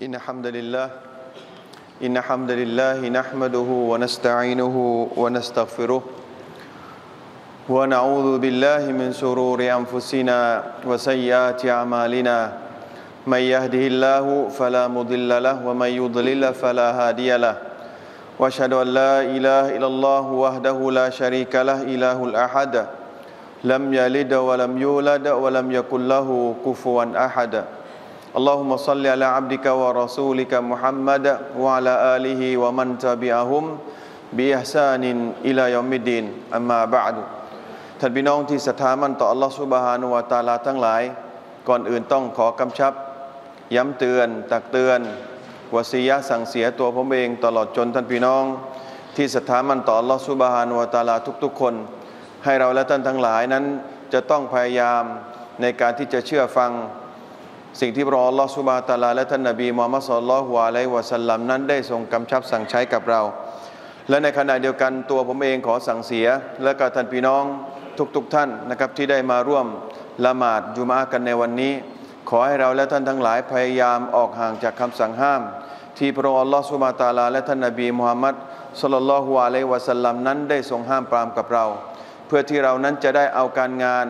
إن الحمد لله نحمده ونستعينه ونستغفره ونعوذ بالله من شرور أنفسنا وسيئات أعمالنا من يهده الله فلا مضل له ومن يضلل فلا هادي له وأشهد أن لا إله إلا الله وحده لا شريك له إله الأحد لم يلد ولم يولد ولم يكن له كفوا أحد اللهم صل على عبدك ورسولك محمد وعلى آله ومن تبعهم بإحسان إلى يوم الدين أما بعد ท่านพี่น้องที่ศรัทธามั่นต่อ Allah Subhanahu Wa Taala ทั้งหลายก่อนอื่นต้องขอกำชับย้ำเตือนตักเตือนวาซียะสั่งเสียตัวผมเองตลอดจนท่านพี่น้องที่ศรัทธามั่นต่อ Allah Subhanahu Wa Taala ทุกๆคนให้เราและท่านทั้งหลายนั้นจะต้องพยายามในการที่จะเชื่อฟังสิ่งที่พระอัลลอฮฺซุบฮานะฮูวะตะอาลาและท่านนบีมุฮัมมัดศ็อลลัลลอฮุอะลัยฮิวะซัลลัมนั้นได้ทรงกำชับสั่งใช้กับเราและในขณะเดียวกันตัวผมเองขอสั่งเสียและกับท่านพี่น้องทุกท่านนะครับที่ได้มาร่วมละหมาดจุมอะฮ์กันในวันนี้ขอให้เราและท่านทั้งหลายพยายามออกห่างจากคำสั่งห้ามที่พระอัลลอฮฺซุบฮานะฮูวะตะอาลาและท่านนบีมุฮัมมัดศ็อลลัลลอฮุอะลัยฮิวะซัลลัมนั้นได้ทรงห้ามปรามกับเราเพื่อที่เรานั้นจะได้เอาการงาน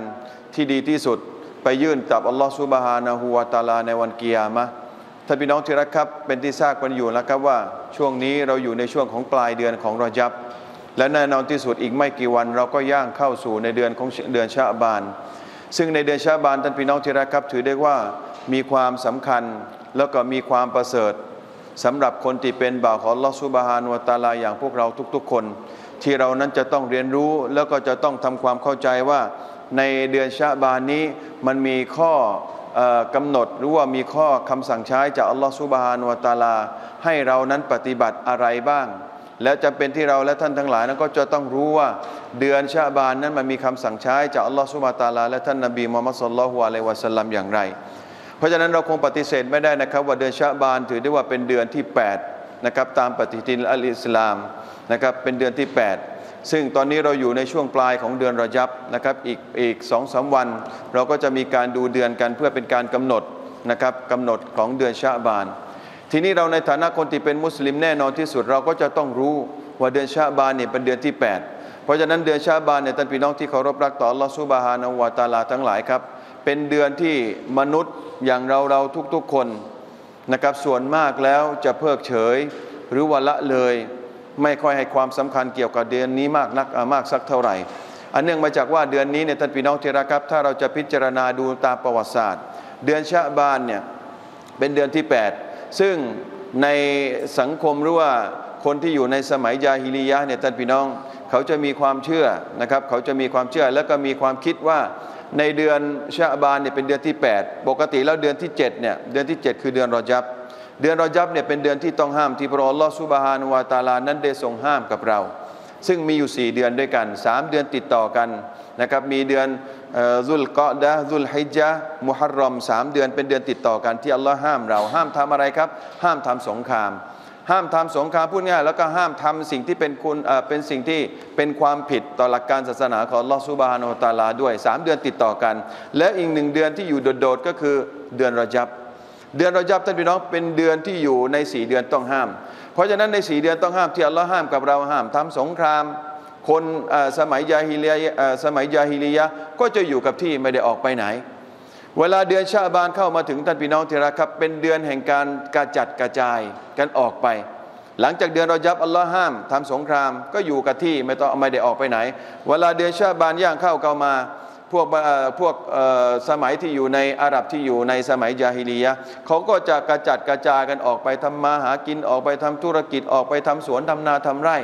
ที่ดีที่สุดไปยื่นกับอัลลอฮฺซุบฮานะฮูวะตะอาลาในวันกิยามะฮ์ท่านพี่น้องที่รักครับเป็นที่ทราบกันอยู่แล้วครับว่าช่วงนี้เราอยู่ในช่วงของปลายเดือนของรอญับและแน่นอนที่สุดอีกไม่กี่วันเราก็ย่างเข้าสู่ในเดือนของเดือนชะอ์บานซึ่งในเดือนชะอ์บานท่านพี่น้องที่รักครับถือได้ว่ามีความสำคัญแล้วก็มีความประเสริฐสำหรับคนที่เป็นบ่าวของอัลลอฮฺซุบฮานะฮูวะตะอาลาอย่างพวกเราทุกๆคนที่เรานั้นจะต้องเรียนรู้แล้วก็จะต้องทำความเข้าใจว่าในเดือนชะอ์บานนี้มันมีข้อกำหนดหรือว่ามีข้อคำสั่งใช้จากอัลลอฮฺซุบฮานะฮูวะตะอาลาให้เรานั้นปฏิบัติอะไรบ้างและจำเป็นที่เราและท่านทั้งหลายนั้นก็จะต้องรู้ว่าเดือนชะอ์บานนั้นมันมีคำสั่งใช้จากอัลลอฮฺซุบฮานะฮูวะตะอาลาและท่านนบีมุฮัมมัดศ็อลลัลลอฮุอะลัยฮิวะซัลลัมอย่างไรเพราะฉะนั้นเราคงปฏิเสธไม่ได้นะครับว่าเดือนชะอ์บานถือได้ว่าเป็นเดือนที่8นะครับตามปฏิทินอัลอิสลามนะครับเป็นเดือนที่8ซึ่งตอนนี้เราอยู่ในช่วงปลายของเดือนรอญับนะครับอีก 2-3 วันเราก็จะมีการดูเดือนกันเพื่อเป็นการกำหนดนะครับกำหนดของเดือนชะอ์บานทีนี้เราในฐานะคนที่เป็นมุสลิมแน่นอนที่สุดเราก็จะต้องรู้ว่าเดือนชะอ์บานเนี่ยเป็นเดือนที่8เพราะฉะนั้นเดือนชะอ์บานเนี่ยท่านพี่น้องที่เคารพรักต่ออัลลอฮฺซุบฮานะฮูวะตะอาลาทั้งหลายครับเป็นเดือนที่มนุษย์อย่างเราทุกๆคนนะครับส่วนมากแล้วจะเพิกเฉยหรือว่าละเลยไม่ค่อยให้ความสำคัญเกี่ยวกับเดือนนี้มากสักเท่าไหร่อันเนื่องมาจากว่าเดือนนี้เนี่ยท่านพี่น้องที่รักครับถ้าเราจะพิจารณาดูตามประวัติศาสตร์เดือนชะอ์บานเนี่ยเป็นเดือนที่8ซึ่งในสังคมหรือว่าคนที่อยู่ในสมัยญาฮิลียะห์เนี่ยท่านพี่น้องเขาจะมีความเชื่อนะครับเขาจะมีความเชื่อแล้วก็มีความคิดว่าในเดือนชะอ์บานเนี่ยเป็นเดือนที่8ปกติแล้วเดือนที่7เนี่ยเดือนที่7คือเดือนรอญับเป็นเดือนที่ต้องห้ามที่พระอัลลอฮฺซุบฮานะฮูวะตะอาลานั้นได้ทรงห้ามกับเราซึ่งมีอยู่4เดือนด้วยกัน3เดือนติดต่อกันนะครับมีเดือนซุลกอดะฮ์ซุลฮิจญะฮ์มุฮัรรอม3เดือนเป็นเดือนติดต่อกันที่อัลลอฮ์ห้ามเราห้ามทำอะไรครับห้ามทำสงครามห้ามทำสงครามพูดง่ายแล้วก็ห้ามทำสิ่งที่เป็นคุณเป็นสิ่งที่เป็นความผิดต่อหลักการศาสนาของอัลลอฮฺซุบฮานะฮูวะตะอาลาด้วย3เดือนติดต่อกันและอีก1เดือนที่อยู่โดดๆก็คือเดือนรอญับท่านพี่น้องเป็นเดือนที่อยู่ใน4เดือนต้องห้ามเพราะฉะนั้นใน4เดือนต้องห้ามที่อัลลอฮ์ห้ามกับเราห้ามทำสงครามคนสมัยญาฮิลียะห์ก็จะอยู่กับที่ไม่ได้ออกไปไหนเวลาเดือนชะอ์บานเข้ามาถึงท่านพี่น้องที่รักครับเป็นเดือนแห่งการกระจัดกระจายกันออกไปหลังจากเดือนรอญับอัลลอฮ์ห้ามทำสงครามก็อยู่กับที่ไม่ได้ออกไปไหนเวลาเดือนชะอ์บานย่างเข้ามาพวกสมัยที่อยู่ในอาหรับที่อยู่ในสมัยญาฮิลียะห์เขาก็จะกระจัดกระจายกันออกไปทำมาหากินออกไปทำธุรกิจออกไปทำสวนทำนาทำไร่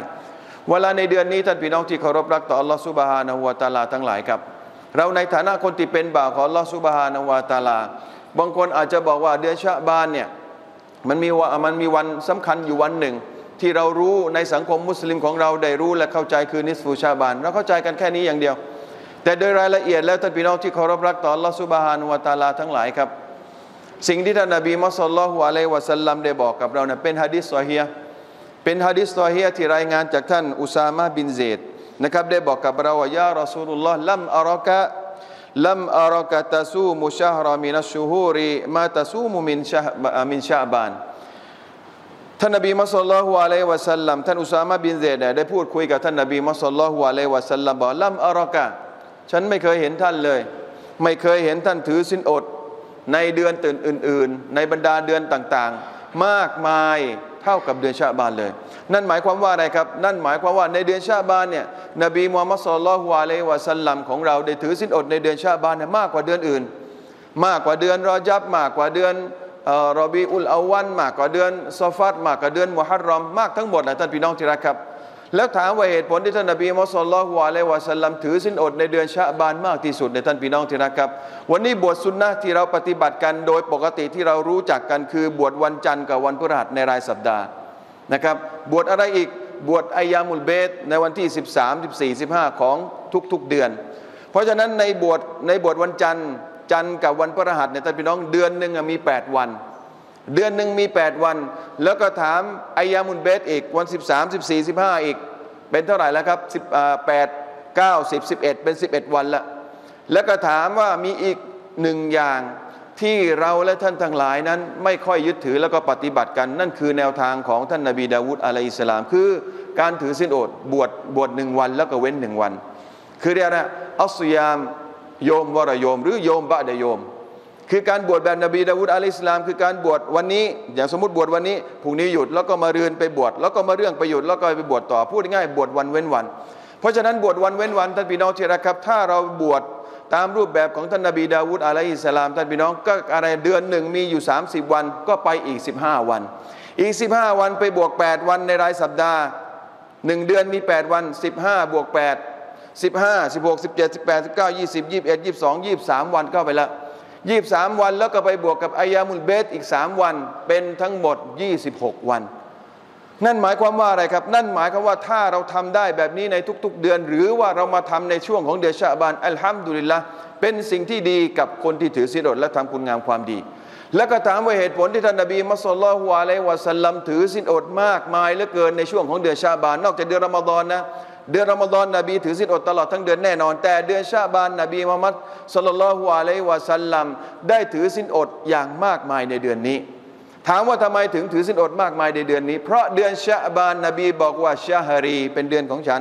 เวลาในเดือนนี้ท่านพี่น้องที่เคารพรักต่ออัลลอฮฺซุบฮานะฮูวะตะอาลาทั้งหลายครับเราในฐานะคนที่เป็นบ่าวของอัลลอฮฺซุบฮานะฮูวะตะอาลาบางคนอาจจะบอกว่าเดือนชะอ์บานเนี่ยมันมีวันสำคัญอยู่วันหนึ่งที่เรารู้ในสังคมมุสลิมของเราได้รู้และเข้าใจคือนิสฟุชะอ์บานเราเข้าใจกันแค่นี้อย่างเดียวแต่โดยรายละเอียดแล้วท่านพี่น้องที่เคารพรักต่ออัลลอฮฺซุบฮานะฮูวะตะอาลาทั้งหลายครับสิ่งที่ท่านนบีมุฮัมมัดศ็อลลัลลอฮุอะลัยฮิวะซัลลัมได้บอกกับเราเนี่ยเป็นหะดีษซอฮีฮ์ที่รายงานจากท่านอุซามะห์บินเซดนะครับได้บอกกับเราว่ายารอซูลุลลอฮ์ลัมอารักะตะซูมุชะฮ์รอมินัชชูฮูริมาตะซูมุมินชะอ์บาน ท่านนบีมุสลิมอะลัยฮิวะสัลลัมท่านอุซามะบินเซดได้พูดคุยกับท่านนบีมุสลิมอะลัยฮิวะสัลลัมบอกลัมอารอกะฉันไม่เคยเห็นท่านเลยไม่เคยเห็นท่านถือศีลอดในเดือนอื่นๆในบรรดาเดือนต่างๆมากมายเท่ากับเดือนชะบานเลยนั่นหมายความว่าอะไรครับนั่นหมายความว่าในเดือนชะบานเนี่ยนบีมุฮัมมัดศ็อลลัลลอฮุอะลัยฮิวะสัลลัมของเราได้ถือศีลอดในเดือนชะบานเนี่ยมากกว่าเดือนอื่นมากกว่าเดือนรอญับมากกว่าเดือนรอบีอุลอาวัลมากกว่าเดือนซอฟัรมากกว่าเดือนมุฮัรรอมมากทั้งหมดนะท่านพี่น้องที่รักครับแล้วถามว่าเหตุผลที่ท่านนบีมุฮัมมัดศ็อลลัลลอฮุอะลัยฮิวะสัลลัมถือศีลอดในเดือนชะบานมากที่สุดในท่านพี่น้องที่รักครับวันนี้บวชซุนนะห์ที่เราปฏิบัติกันโดยปกติที่เรารู้จักกันคือบวชวันจันทร์กับวันพฤหัสในรายสัปดาห์นะครับบวชอะไรอีกบวชอัยยามุลเบดในวันที่13 14 15ของทุกๆเดือนเพราะฉะนั้นในบวชวันจันทร์กับวันพฤหัสเนี่ยท่านพี่น้องเดือนหนึ่งมี8วันเดือนหนึ่งมี8วันแล้วก็ถามอัยยามุลเบดอีกวัน13 14 15อีกเป็นเท่าไหร่แล้วครับ18 9 10 11เป็น11วันละแล้วก็ถามว่ามีอีกหนึ่งอย่างที่เราและท่านทั้งหลายนั้นไม่ค่อยยึดถือแล้วก็ปฏิบัติกันนั่นคือแนวทางของท่านนบีดาวูดอะลัยฮิสสลามคือการถือศีลอดบวชหนึ่งวันแล้วก็เว้นหนึ่งวันคือเรียกนะอัศยามโยมวรโยมหรือโยมบะดะโยมคือการบวชแบบนบีดาวูดอะลัยฮิสสลามคือการบวชวันนี้อย่างสมมติบวชวันนี้พรุ่งนี้หยุดแล้วก็มาเรือนไปบวชแล้วก็มาเรื่องไปหยุดแล้วก็ไปบวชต่อพูดง่ายบวชวันเว้นวันเพราะฉะนั้นบวชวันเว้นวันท่านพี่น้องที่รักครับถ้าเราบวชตามรูปแบบของท่านนบีดาวูดอะลัยฮิสสลามท่านพี่น้องก็อะไรเดือนหนึ่งมีอยู่30วันก็ไปอีก15วันอีก15วันไปบวก8วันในรายสัปดาห์1เดือนมี8วัน15บวก8 15 16 17 18 19 20 21 22 23วันเข้าไปละ23วันแล้วก็ไปบวกกับอัยยามุลเบดอีก3วันเป็นทั้งหมด26วันนั่นหมายความว่าอะไรครับนั่นหมายความว่าถ้าเราทำได้แบบนี้ในทุกๆเดือนหรือว่าเรามาทำในช่วงของเดือนชะบานอัลฮัมดุลิลละห์เป็นสิ่งที่ดีกับคนที่ถือศีลอดและทำคุณงามความดีแล้วก็ถามว่าเหตุผลที่ท่านนบีมุฮัมมัดศ็อลลัลลอฮุอะลัยฮิวะสัลลัมถือศีลอดมากมายเหลือเกินในช่วงของเดือนชะบานนอกจากเดือนรอมฎอนนะเดือนรอมฎอนนบีถือศีลอดตลอดทั้งเดือนแน่นอนแต่เดือนชะบานนบีมุฮัมมัดศ็อลลัลลอฮุอะลัยฮิวะสัลลัมได้ถือศีลอดอย่างมากมายในเดือนนี้ถามว่าทำไมถึงถือศีลอดมากมายในเดือนนี้เพราะเดือนชะบานนบีบอกว่าชะฮารีเป็นเดือนของฉัน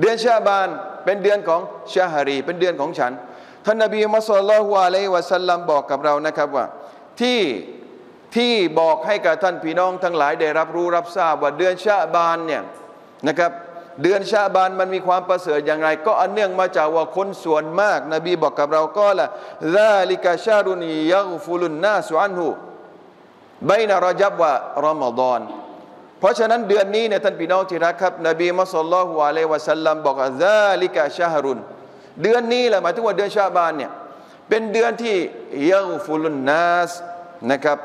เดือนชะบานเป็นเดือนของชะฮารีเป็นเดือนของฉันท่านนบีมุฮัมมัดศ็อลลัลลอฮุอะลัยฮิวะสัลลัมบอกกับเรานะครับว่าที่บอกให้กับท่านพี่น้องทั้งหลายได้รับรู้รับทราบว่าเดือนชะบานเนี่ยนะครับเดือนชะบานมันมีความประเสริฐอย่างไรก็อันเนื่องมาจากว่าคนส่วนมากนบีบอกกับเราก็ละซาลิกะชะรุนยัฆฟุลุนนาสอันฮุไบนะรอญับวะรอมฎอนเพราะฉะนั้นเดือนนี้เนี่ยท่านพี่น้องที่รักครับนบีมุฮัมมัดศ็อลลัลลอฮุอะลัยฮิวะสัลลัมบอกซาลิกะชะฮรุนเดือนนี้แหละหมายถึงว่าเดือนชะบานเนี่ยเป็นเดือนที่ยัฆฟุลุนนาสนะครับ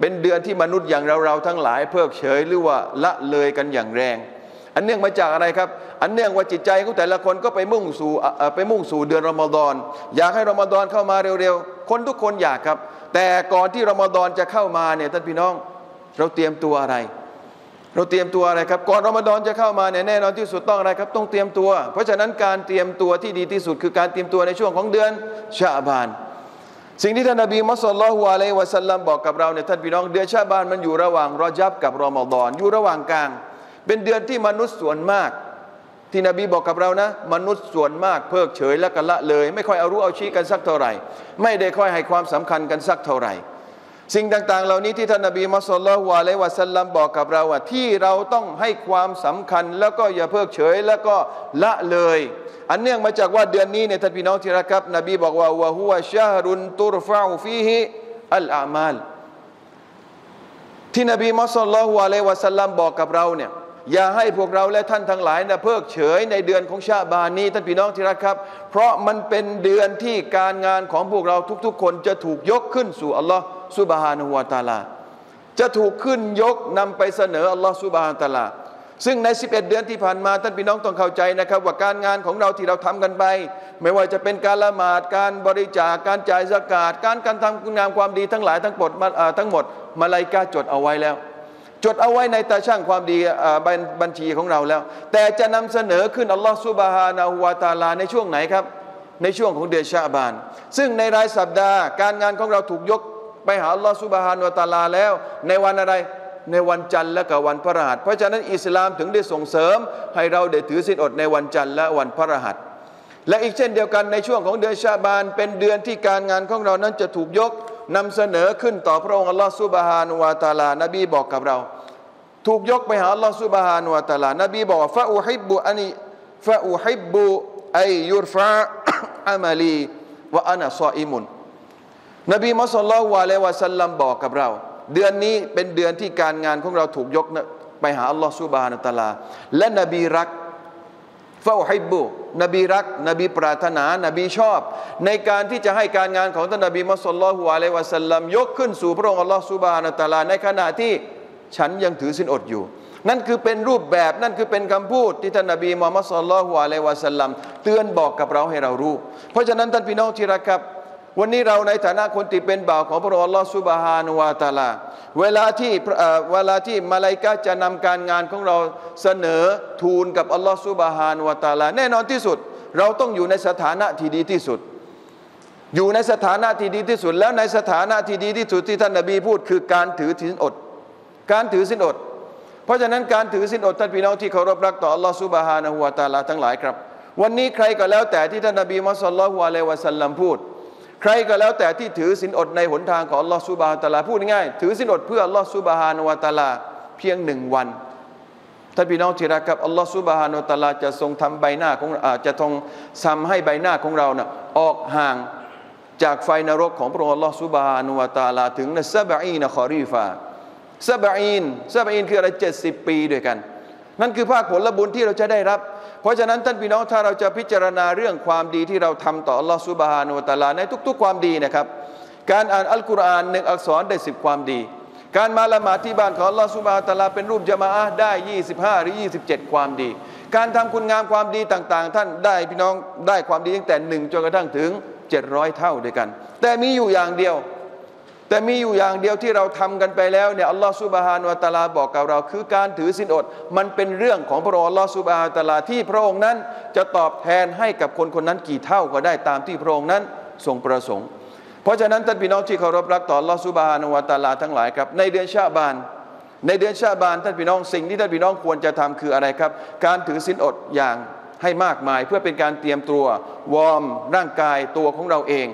เป็นเดือนที่มนุษย์อย่างเราทั้งหลายเพิกเฉยหรือว่าละเลยกันอย่างแรงอันเนื่องมาจากอะไรครับอันเนื่องว่าจิตใจของแต่ละคนก็ไปมุ่งสู่เดือนรอมฎอนอยากให้รอมฎอนเข้ามาเร็วๆคนทุกคนอยากครับแต่ก่อนที่รอมฎอนจะเข้ามาเนี่ยท่านพี่น้องเราเตรียมตัวอะไรเราเตรียมตัวอะไรครับก่อนรอมฎอนจะเข้ามาเนี่ยแน่นอนที่สุดต้องอะไรครับต้องเตรียมตัวเพราะฉะนั้นการเตรียมตัวที่ดีที่สุดคือการเตรียมตัวในช่วงของเดือนชะบานสิ่งที่ท่านนบีมุฮัมมัดศ็อลลัลลอฮุอะลัยฮิวะสัลลัมบอกกับเราเนี่ยท่านพี่น้องเดือนชะบานมันอยู่ระหว่างรอญับกับรอมฎอนอยู่ระหว่างกลางเป็นเดือนที่มนุษย์ส่วนมากที่นบีบอกกับเรานะมนุษย์ส่วนมากเพิกเฉยและกันละเลยไม่ค่อยเอารู้เอาชี้กันสักเท่าไหร่ไม่ได้ค่อยให้ความสำคัญกันสักเท่าไหร่สิ่งต่างๆเหล่านี้ที่ท่านนบีมุฮัมมัดศ็อลลัลลอฮุอะลัยฮิวะสัลลัมบอกกับเราว่าที่เราต้องให้ความสำคัญแล้วก็อย่าเพิกเฉยแล้วก็ละเลยอันเนื่องมาจากว่าเดือนนี้เนี่ยท่านพี่น้องที่รักครับนบีบอกว่าวะฮุวะชะฮรุนตุรฟะอูฟีฮิอัลอามัลที่นบีมุฮัมมัดศ็อลลัลลอฮุอะลัยฮิวะสัลลัมบอกกับเราเนี่ยอย่าให้พวกเราและท่านทั้งหลายนะเพิกเฉยในเดือนของชะบานนี้ท่านพี่น้องที่รักครับเพราะมันเป็นเดือนที่การงานของพวกเราทุกๆคนจะถูกยกขึ้นสู่อัลลอฮฺซุบฮานะฮูวะตะอาลาจะถูกขึ้นยกนำไปเสนออัลลอฮฺซุบฮานะฮูวะตะอาลาซึ่งใน11เดือนที่ผ่านมาท่านพี่น้องต้องเข้าใจนะครับว่าการงานของเราที่เราทำกันไปไม่ว่าจะเป็นการละหมาดการบริจาคการจ่ายซะกาตการทำคุณงามความดีทั้งหลายทั้งหมดมลาอิกะฮ์จดเอาไว้แล้วจดเอาไว้ในตาช่างความดีบัญชีของเราแล้วแต่จะนำเสนอขึ้นอัลลอฮฺซุบฮานะฮูวะตะอาลาในช่วงไหนครับในช่วงของเดือนชะบานซึ่งในรายสัปดาห์การงานของเราถูกยกไปหาอัลลอฮฺซุบฮานะฮูวะตะอาลาแล้วในวันอะไร ในวันจันทร์และกับวันพฤหัสเพราะฉะนั้นอิสลามถึงได้ส่งเสริมให้เราได้ถือศีลอดในวันจันทร์และวันพฤหัสและอีกเช่นเดียวกันในช่วงของเดือนชะบานเป็นเดือนที่การงานของเรานั้นจะถูกยกนำเสนอขึ้นต่อพระองค์อัลลอฮฺซุบฮานะฮูวะตะอาลานบีบอกกับเราถูกยกไปหาอัลลอฮฺซุบฮานะฮูวะตะอาลานบีบอกว่าฟะอุฮิบบุอัยยุรฟะอามัลีวะอานะซออิมุนนบีมุฮัมมัดศ็อลลัลลอฮุอะลัยฮิวะซัลลัมบอกกับเราเดือนนี้เป็นเดือนที่การงานของเราถูกยกไปหาอัลลอฮฺซุบฮานะฮูวะตะอาลาและนบีรักฟะอุฮิบบุนบีรักนบีปรารถนานบีชอบในการที่จะให้การงานของท่านนบีมุฮัมมัดศ็อลลัลลอฮุอะลัยฮิวะซัลลัมยกขึ้นสู่พระองค์อัลลอฮฺซุบฮานะฮูวะตะอาลาในขณะที่ฉันยังถือศีลอดอยู่นั่นคือเป็นรูปแบบนั่นคือเป็นคำพูดที่ท่านนบีมุฮัมมัดศ็อลลัลลอฮุอะลัยฮิวะซัลลัมเตือนบอกกับเราให้เรารู้เพราะฉะนั้นท่านพี่น้องที่รักครับวันนี้เราในฐานะคนที่เป็นบ่าวของพระองค์อัลลอฮฺซุบฮานะฮูวะตะอาลาเวลาที่มลาอิกะฮ์จะนำการงานของเราเสนอทูลกับอัลลอฮฺซุบฮานะฮูวะตะอาลาแน่นอนที่สุดเราต้องอยู่ในสถานะที่ดีที่สุดอยู่ในสถานะที่ดีที่สุดแล้วในสถานะที่ดีที่สุดที่ท่านนบีพูดคือการถือศีลอดการถือศีลอดเพราะฉะนั้นการถือศีลอดท่านพี่น้องที่เคารพรักต่ออัลลอฮฺซุบฮานะฮูวะตะอาลาทั้งหลายครับวันนี้ใครก็แล้วแต่ที่ท่านนบีมุฮัมมัดศ็อลลัลลอฮุอะลัยฮิวะซัลลัมพูดใครก็แล้วแต่ที่ถือศีลอดในหนทางของอัลลอฮฺซุบฮานะฮูวะตะอาลาพูดง่ายถือศีลอดเพื่ออัลลอฮฺซุบฮานะฮูวะตะอาลาเพียงหนึ่งวันท่านพี่น้องที่รักครับอัลลอฮฺซุบฮานะฮูวะตะอาลาจะทรงทำใบหน้าของจะทรงทำให้ใบหน้าของเราน่ะออกห่างจากไฟนรกของพระองค์อัลลอฮฺซุบฮานะฮูวะตะอาลาถึง70คอรีฟา70คืออะไร70ปีด้วยกันนั่นคือภาคผลบุญที่เราจะได้รับเพราะฉะนั้นท่านพี่น้องถ้าเราจะพิจารณาเรื่องความดีที่เราทำต่ออัลลอฮฺซุบฮานะฮูวะตะอาลาในทุกๆความดีนะครับการอ่านอัลกุรอานหนึ่งอักษรได้10ความดีการมาละหมาดที่บ้านของอัลลอฮฺซุบฮานะฮูวะตะอาลาเป็นรูปญะมาอะห์ได้25หรือ27ความดีการทำคุณงามความดีต่างๆท่านได้พี่น้องได้ความดีตั้งแต่1จนกระทั่งถึง700เท่าด้วยกันแต่มีอยู่อย่างเดียวที่เราทำกันไปแล้วเนี่ยอัลลอฮฺซุบฮานะฮูวะตะอาลาบอกกับเราคือการถือศีลอดมันเป็นเรื่องของพระองค์อัลลอฮฺซุบฮานะฮูวะตะอาลาที่พระองค์นั้นจะตอบแทนให้กับคนคนนั้นกี่เท่าก็ได้ตามที่พระองค์นั้นทรงประสงค์เพราะฉะนั้นท่านพี่น้องที่เคารพรักต่ออัลลอฮฺซุบฮานะฮูวะตะอาลาทั้งหลายครับในเดือนชะบานท่านพี่น้องสิ่งที่ท่านพี่น้องควรจะทำคืออะไรครับการถือศีลอดอย่างให้มากมายเพื่อเป็นการเตรียมตัววอร์มร่างกายตัวของเราเอง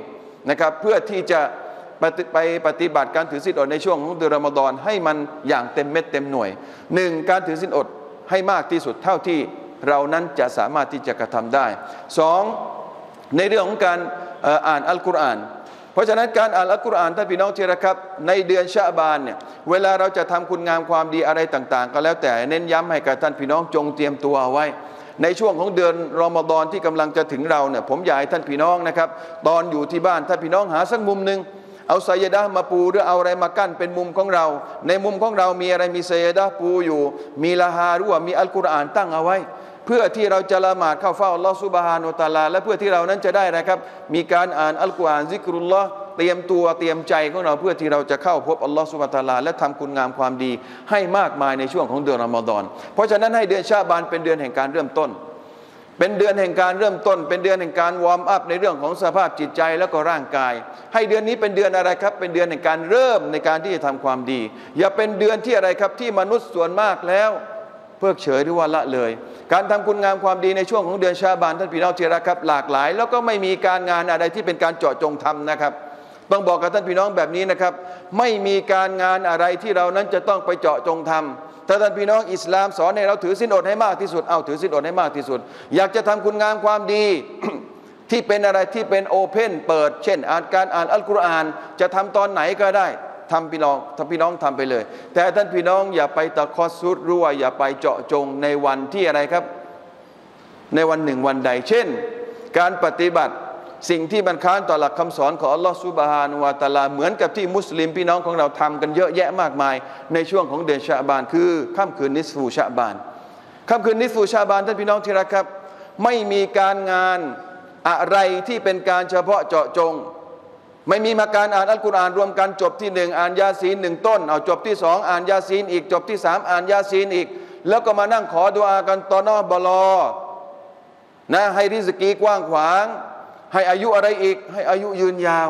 นะครับเพื่อที่จะไปปฏิบัติการถือศีลอดในช่วงของเดือนรอมฎอนให้มันอย่างเต็มเม็ดเต็มหน่วย1การถือศีลอดให้มากที่สุดเท่าที่เรานั้นจะสามารถที่จะกระทำได้2ในเรื่องของการอ่านอัลกุรอานเพราะฉะนั้นการอ่านอัลกุรอานท่านพี่น้องที่รักครับในเดือนชะบานเนี่ยเวลาเราจะทำคุณงามความดีอะไรต่างๆก็แล้วแต่เน้นย้ำให้กับท่านพี่น้องจงเตรียมตัวเอาไว้ในช่วงของเดือนรอมฎอนที่กำลังจะถึงเราเนี่ยผมอยากให้ท่านพี่น้องนะครับตอนอยู่ที่บ้านท่านพี่น้องหาสักมุมหนึ่งเอาไซยะดะห์มาปูหรือเอาอะไรมากั้นเป็นมุมของเราในมุมของเรามีอะไรมีไซยะดะห์ปูอยู่มีละฮาหรือว่ามีอัลกุรอานตั้งเอาไว้เพื่อที่เราจะละหมาดเข้าเฝ้าอัลลอฮฺซุบฮานะฮูวะตะอาลาและเพื่อที่เรานั้นจะได้นะครับมีการอ่านอัลกุรอานซิกรุลลอฮ์เตรียมตัวเตรียมใจของเราเพื่อที่เราจะเข้าพบอัลลอฮฺซุบฮานะฮูวะตะอาลาและทำคุณงามความดีให้มากมายในช่วงของเดือนรอมฎอนเพราะฉะนั้นให้เดือนชะบานเป็นเดือนแห่งการเริ่มต้นเป็นเดือนแห่งการเริ่มต้นเป็นเดือนแห่งการวอร์มอัพในเรื่องของสภาพจิตใจและก็ร่างกายให้เดือนนี้เป็นเดือนอะไรครับเป็นเดือนแห่งการเริ่มในการที่จะทำความดีอย่าเป็นเดือนที่อะไรครับที่มนุษย์ส่วนมากแล้วเพิกเฉยหรือว่าละเลยการทำคุณงามความดีในช่วงของเดือนชะบานท่านพี่น้องที่รักครับหลากหลายแล้วก็ไม่มีการงานอะไรที่เป็นการเจาะจงทำนะครับต้องบอกกับท่านพี่น้องแบบนี้นะครับไม่มีการงานอะไรที่เรานั้นจะต้องไปเจาะจงทำถ้าท่านพี่น้องอิสลามสอนให้เราถือศีลอดให้มากที่สุดเอาถือศีลอดให้มากที่สุดอยากจะทำคุณงามความดี ที่เป็นอะไรที่เป็นโอเพนเปิดเช่นการอ่านอัลกุรอานจะทำตอนไหนก็ได้ทำพี่น้องทำไปเลยแต่ท่านพี่น้องอย่าไปตะคอสุดรั่วอย่าไปเจาะจงในวันที่อะไรครับในวันหนึ่งวันใดเช่นการปฏิบัติสิ่งที่มันค้านต่อหลักคำสอนของอัลลอฮฺซุบฮานะฮูวะตะอาลาเหมือนกับที่มุสลิมพี่น้องของเราทำกันเยอะแยะมากมายในช่วงของเดือนชะบานคือค่ำคืนนิสฟูชะบานค่ำคืนนิสฟูชะบานท่านพี่น้องที่รักครับไม่มีการงานอะไรที่เป็นการเฉพาะเจาะจงไม่มีมาการอ่านอัลกุรอานรวมกันจบที่1อ่านยาซีน1ต้นเอาจบที่2อ่านยาซีนอีกจบที่3อ่านยาซีนอีกแล้วก็มานั่งขอดุอากันตอนอบลอนะให้ริสกีกว้างขวางให้อายุอะไรอีกให้อายุยืนยาว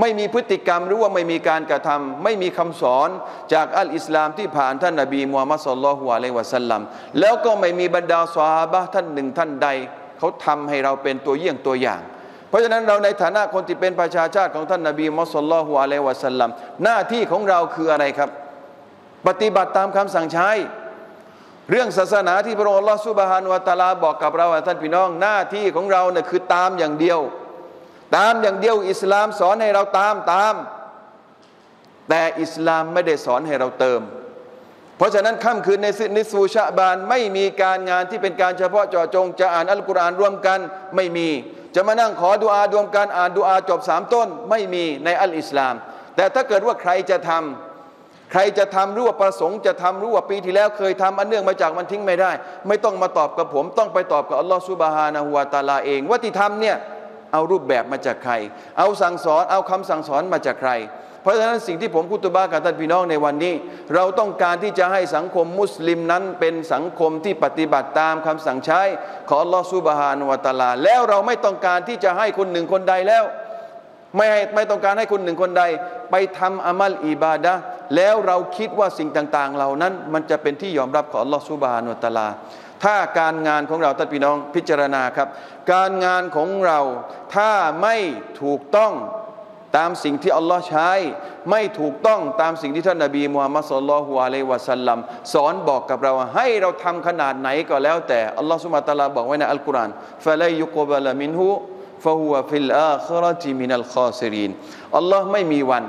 ไม่มีพฤติกรรมหรือว่าไม่มีการกระทำไม่มีคำสอนจากอัลอิสลามที่ผ่านท่านนบีมูฮัมมัดศ็อลลัลลอฮุอะลัยฮิวะซัลลัมแล้วก็ไม่มีบรรดาซอฮาบะห์ท่านหนึ่งท่านใดเขาทำให้เราเป็นตัวเยี่ยงตัวอย่างเพราะฉะนั้นเราในฐานะคนที่เป็นประชาชาติของท่านนบีมูฮัมมัดศ็อลลัลลอฮุอะลัยฮิวะซัลลัมหน้าที่ของเราคืออะไรครับปฏิบัติตามคำสั่งใช้เรื่องศาสนาที่พระองค์อัลลอฮฺซุบฮานะฮูวะตะอาลาบอกกับเราท่านพี่น้องหน้าที่ของเราเนี่ยคือตามอย่างเดียวอิสลามสอนให้เราตามแต่อิสลามไม่ได้สอนให้เราเติมเพราะฉะนั้นค่ำคืนในนิสฟูชะบานไม่มีการงานที่เป็นการเฉพาะเจาะจงจะอ่านอัลกุรอานร่วมกันไม่มีจะมานั่งขอดุอาร่วมกันอ่านดุอาจบสามต้นไม่มีในอัลอิสลามแต่ถ้าเกิดว่าใครจะทำหรือว่าประสงค์จะทำหรือว่าปีที่แล้วเคยทำอันเนื่องมาจากมันทิ้งไม่ได้ไม่ต้องมาตอบกับผมต้องไปตอบกับอัลลอฮฺซุบฮานะฮูวะตะอาลาเองว่าที่ทำเนี่ยเอารูปแบบมาจากใครเอาสั่งสอนเอาคำสั่งสอนมาจากใครเพราะฉะนั้นสิ่งที่ผมคุตบะห์กับท่านพี่น้องในวันนี้เราต้องการที่จะให้สังคมมุสลิมนั้นเป็นสังคมที่ปฏิบัติตามคำสั่งใช้ของอัลลอฮฺซุบฮานะฮูวะตะอาลาแล้วเราไม่ต้องการที่จะให้คนหนึ่งคนใดแล้วไม่ต้องการให้คนหนึ่งคนใดไปทำอามัลอิบาดะห์แล้วเราคิดว่าสิ่งต่างๆเหล่านั้นมันจะเป็นที่ยอมรับของอัลลอฮฺซุบฮานะฮูวะตะอาลาถ้าการงานของเราท่านพี่น้องพิจารณาครับการงานของเราถ้าไม่ถูกต้องตามสิ่งที่อัลลอฮ์ใช้ไม่ถูกต้องตามสิ่งที่ท่านนบีมูฮัมมัดศ็อลลัลลอฮุอะลัยฮิวะซัลลัมสอนบอกกับเราให้เราทำขนาดไหนก็แล้วแต่อัลลอฮ์ซุบฮานะฮูวะตะอาลาบอกไว้ในอัลกุรอานฟะลายุกบัลมินฮูฟะฮุวะฟิลอาคิเราะติมินัลคอซิรีนอัลลอฮ์ไม่มีวัน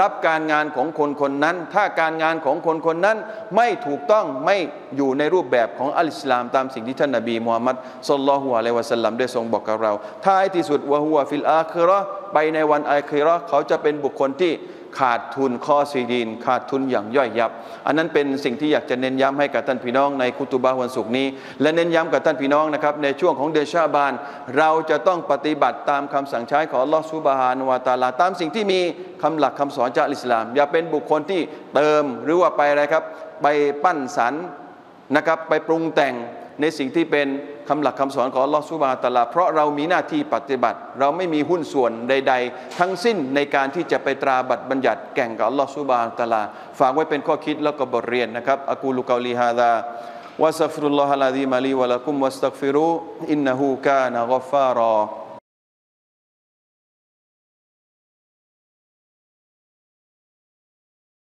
รับการงานของคนคนนั้นถ้าการงานของคนคนนั้นไม่ถูกต้องไม่อยู่ในรูปแบบของอัลอิสลามตามสิ่งที่ท่านนบีมูฮัมมัดศ็อลลัลลอฮุอะลัยฮิวะซัลลัมได้ทรงบอกกับเราท้ายที่สุดวะฮุวะฟิลอาคิเราะฮ์ไปในวันอาคิเราะฮ์เขาจะเป็นบุคคลที่ขาดทุนคอซีดีนขาดทุนอย่างย่อยยับอันนั้นเป็นสิ่งที่อยากจะเน้นย้ำให้กับท่านพี่น้องในคุตุบะห์วันศุกร์นี้และเน้นย้ำกับท่านพี่น้องนะครับในช่วงของเดือนชะอ์บานเราจะต้องปฏิบัติตามคำสั่งใช้ของอัลลอฮฺซุบฮานะฮูวะตะอาลาตามสิ่งที่มีคำหลักคำสอนจากอิสลามอย่าเป็นบุคคลที่เติมหรือว่าไปอะไรครับไปปั้นสรรนะครับไปปรุงแต่งในสิ่งที่เป็นคำหลักคำสอนของอัลลอฮฺซุบฮานะฮูวะตะอาลาเพราะเรามีหน้าที่ปฏิบัติเราไม่มีหุ้นส่วนใดๆทั้งสิ้นในการที่จะไปตราบัดบัญญัติแข่งกับอัลลอฮฺซุบฮานะฮูวะตะอาลาฝากไว้เป็นข้อคิดแล้วก็บทเรียนนะครับอะกูลุกอลีฮาซาวะสตัฆฟิรุลลอฮะลาซีมะลีวะละกุมวัสตัฆฟิรูอินนะฮูกานะฆอฟฟารอ